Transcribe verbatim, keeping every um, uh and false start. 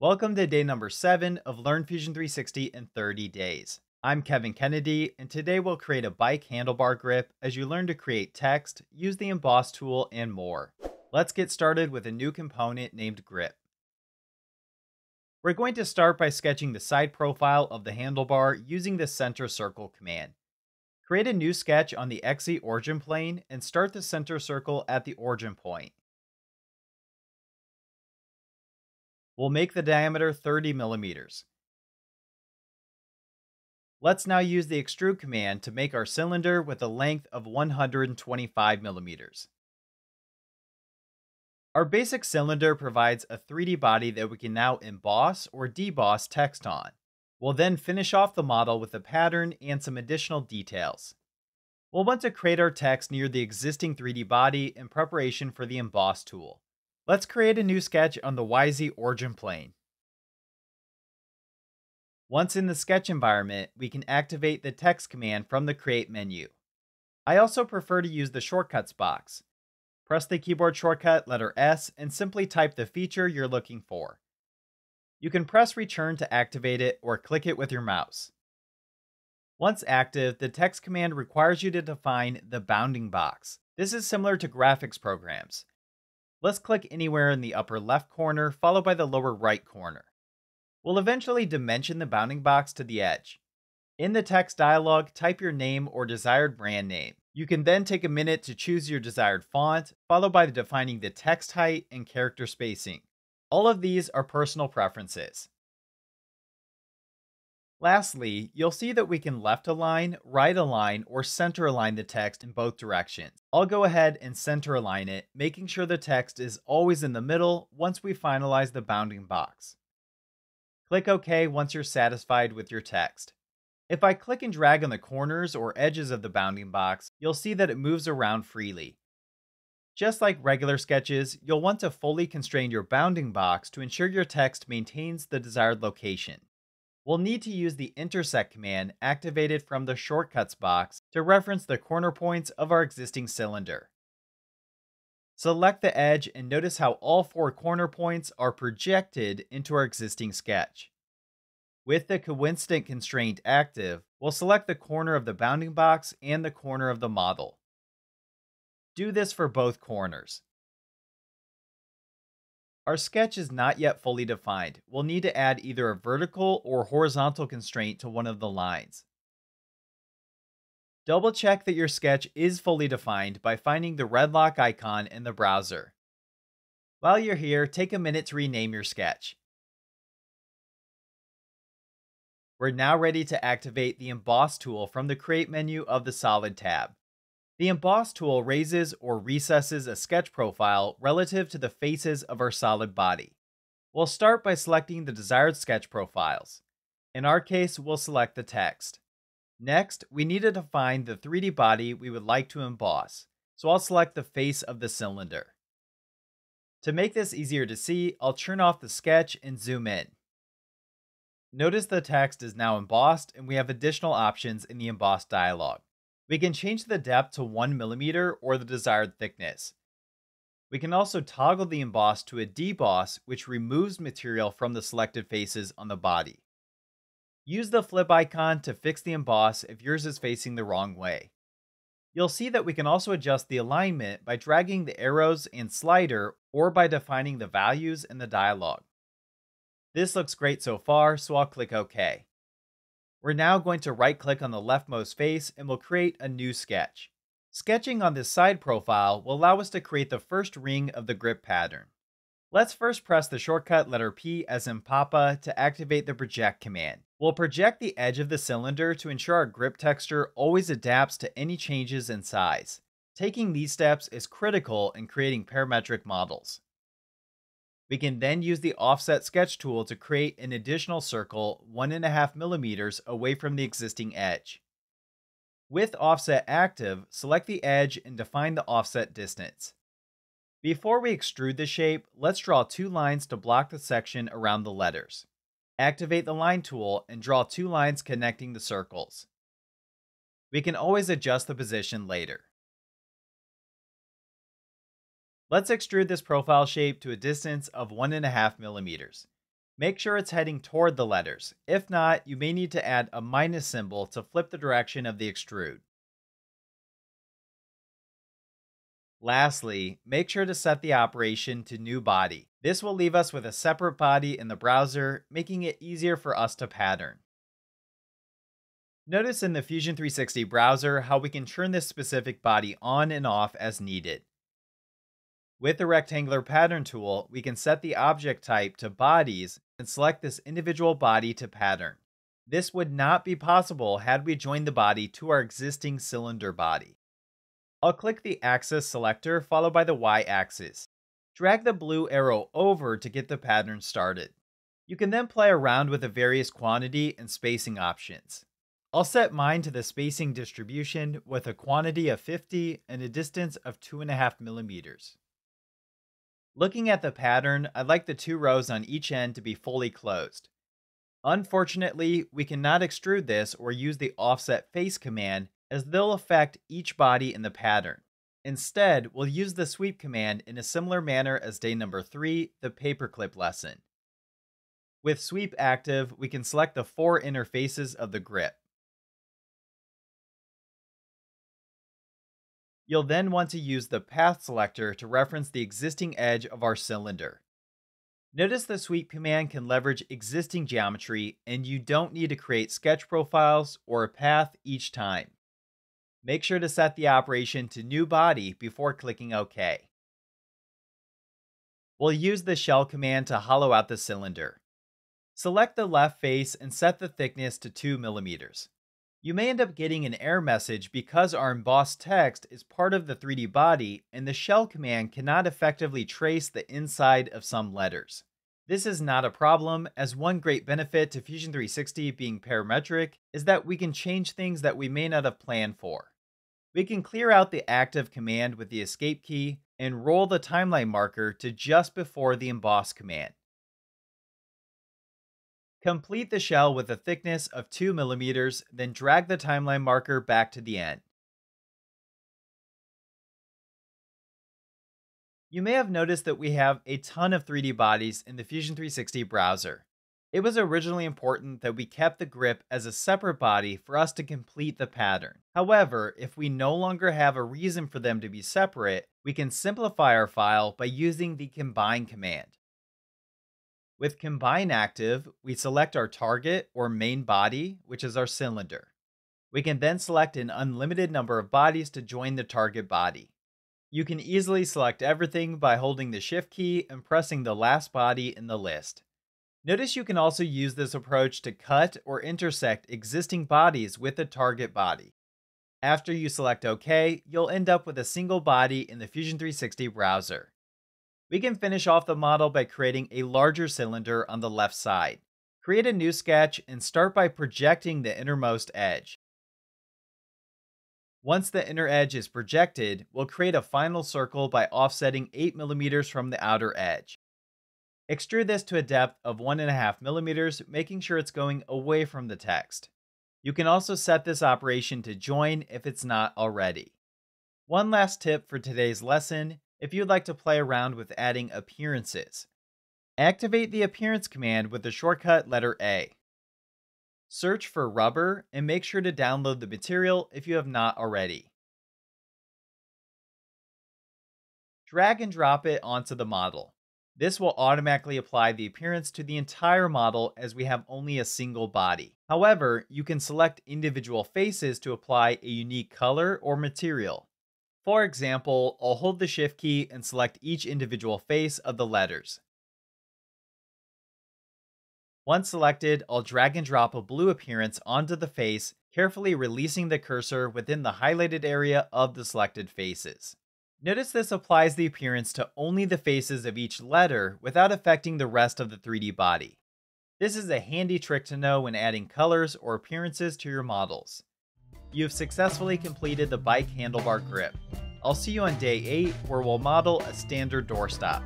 Welcome to day number seven of Learn Fusion three sixty in thirty days. I'm Kevin Kennedy, and today we'll create a bike handlebar grip as you learn to create text, use the emboss tool, and more. Let's get started with a new component named grip. We're going to start by sketching the side profile of the handlebar using the center circle command. Create a new sketch on the X Z origin plane and start the center circle at the origin point. We'll make the diameter thirty millimeters. Let's now use the Extrude command to make our cylinder with a length of one hundred twenty-five millimeters. Our basic cylinder provides a three D body that we can now emboss or deboss text on. We'll then finish off the model with a pattern and some additional details. We'll want to create our text near the existing three D body in preparation for the emboss tool. Let's create a new sketch on the Y Z origin plane. Once in the sketch environment, we can activate the text command from the Create menu. I also prefer to use the Shortcuts box. Press the keyboard shortcut letter S and simply type the feature you're looking for. You can press Return to activate it or click it with your mouse. Once active, the text command requires you to define the bounding box. This is similar to graphics programs. Let's click anywhere in the upper left corner, followed by the lower right corner. We'll eventually dimension the bounding box to the edge. In the text dialog, type your name or desired brand name. You can then take a minute to choose your desired font, followed by defining the text height and character spacing. All of these are personal preferences. Lastly, you'll see that we can left align, right align, or center align the text in both directions. I'll go ahead and center align it, making sure the text is always in the middle once we finalize the bounding box. Click OK once you're satisfied with your text. If I click and drag on the corners or edges of the bounding box, you'll see that it moves around freely. Just like regular sketches, you'll want to fully constrain your bounding box to ensure your text maintains the desired location. We'll need to use the intersect command activated from the shortcuts box to reference the corner points of our existing cylinder. Select the edge and notice how all four corner points are projected into our existing sketch. With the coincident constraint active, we'll select the corner of the bounding box and the corner of the model. Do this for both corners. Our sketch is not yet fully defined. We'll need to add either a vertical or horizontal constraint to one of the lines. Double check that your sketch is fully defined by finding the red lock icon in the browser. While you're here, take a minute to rename your sketch. We're now ready to activate the Emboss tool from the Create menu of the Solid tab. The Emboss tool raises or recesses a sketch profile relative to the faces of our solid body. We'll start by selecting the desired sketch profiles. In our case, we'll select the text. Next, we need to define the three D body we would like to emboss, so I'll select the face of the cylinder. To make this easier to see, I'll turn off the sketch and zoom in. Notice the text is now embossed and we have additional options in the Emboss dialog. We can change the depth to one millimeter or the desired thickness. We can also toggle the emboss to a deboss, which removes material from the selected faces on the body. Use the flip icon to fix the emboss if yours is facing the wrong way. You'll see that we can also adjust the alignment by dragging the arrows and slider or by defining the values in the dialog. This looks great so far, so I'll click OK. We're now going to right-click on the leftmost face and we'll create a new sketch. Sketching on this side profile will allow us to create the first ring of the grip pattern. Let's first press the shortcut letter P as in Papa to activate the project command. We'll project the edge of the cylinder to ensure our grip texture always adapts to any changes in size. Taking these steps is critical in creating parametric models. We can then use the Offset Sketch tool to create an additional circle one point five millimeters away from the existing edge. With Offset active, select the edge and define the offset distance. Before we extrude the shape, let's draw two lines to block the section around the letters. Activate the Line tool and draw two lines connecting the circles. We can always adjust the position later. Let's extrude this profile shape to a distance of one and a half millimeters. Make sure it's heading toward the letters. If not, you may need to add a minus symbol to flip the direction of the extrude. Lastly, make sure to set the operation to new body. This will leave us with a separate body in the browser, making it easier for us to pattern. Notice in the Fusion three sixty browser how we can turn this specific body on and off as needed. With the Rectangular Pattern tool, we can set the object type to bodies and select this individual body to pattern. This would not be possible had we joined the body to our existing cylinder body. I'll click the axis selector followed by the y-axis. Drag the blue arrow over to get the pattern started. You can then play around with the various quantity and spacing options. I'll set mine to the spacing distribution with a quantity of fifty and a distance of two point five millimeters. Looking at the pattern, I'd like the two rows on each end to be fully closed. Unfortunately, we cannot extrude this or use the Offset Face command, as they'll affect each body in the pattern. Instead, we'll use the Sweep command in a similar manner as day number three, the paperclip lesson. With Sweep active, we can select the four inner faces of the grip. You'll then want to use the Path selector to reference the existing edge of our cylinder. Notice the Sweep command can leverage existing geometry, and you don't need to create sketch profiles or a path each time. Make sure to set the operation to new body before clicking OK. We'll use the Shell command to hollow out the cylinder. Select the left face and set the thickness to two millimeters. You may end up getting an error message because our embossed text is part of the three D body and the Shell command cannot effectively trace the inside of some letters. This is not a problem, as one great benefit to Fusion three sixty being parametric is that we can change things that we may not have planned for. We can clear out the active command with the escape key and roll the timeline marker to just before the emboss command. Complete the shell with a thickness of two millimeters, then drag the timeline marker back to the end. You may have noticed that we have a ton of three D bodies in the Fusion three sixty browser. It was originally important that we kept the grip as a separate body for us to complete the pattern. However, if we no longer have a reason for them to be separate, we can simplify our file by using the Combine command. With Combine active, we select our target or main body, which is our cylinder. We can then select an unlimited number of bodies to join the target body. You can easily select everything by holding the Shift key and pressing the last body in the list. Notice you can also use this approach to cut or intersect existing bodies with the target body. After you select OK, you'll end up with a single body in the Fusion three sixty browser. We can finish off the model by creating a larger cylinder on the left side. Create a new sketch and start by projecting the innermost edge. Once the inner edge is projected, we'll create a final circle by offsetting eight millimeters from the outer edge. Extrude this to a depth of one point five millimeters, making sure it's going away from the text. You can also set this operation to join if it's not already. One last tip for today's lesson, if you'd like to play around with adding appearances. Activate the Appearance command with the shortcut letter A. Search for rubber and make sure to download the material if you have not already. Drag and drop it onto the model. This will automatically apply the appearance to the entire model as we have only a single body. However, you can select individual faces to apply a unique color or material. For example, I'll hold the Shift key and select each individual face of the letters. Once selected, I'll drag and drop a blue appearance onto the face, carefully releasing the cursor within the highlighted area of the selected faces. Notice this applies the appearance to only the faces of each letter without affecting the rest of the three D body. This is a handy trick to know when adding colors or appearances to your models. You've successfully completed the bike handlebar grip. I'll see you on day eight, where we'll model a standard doorstop.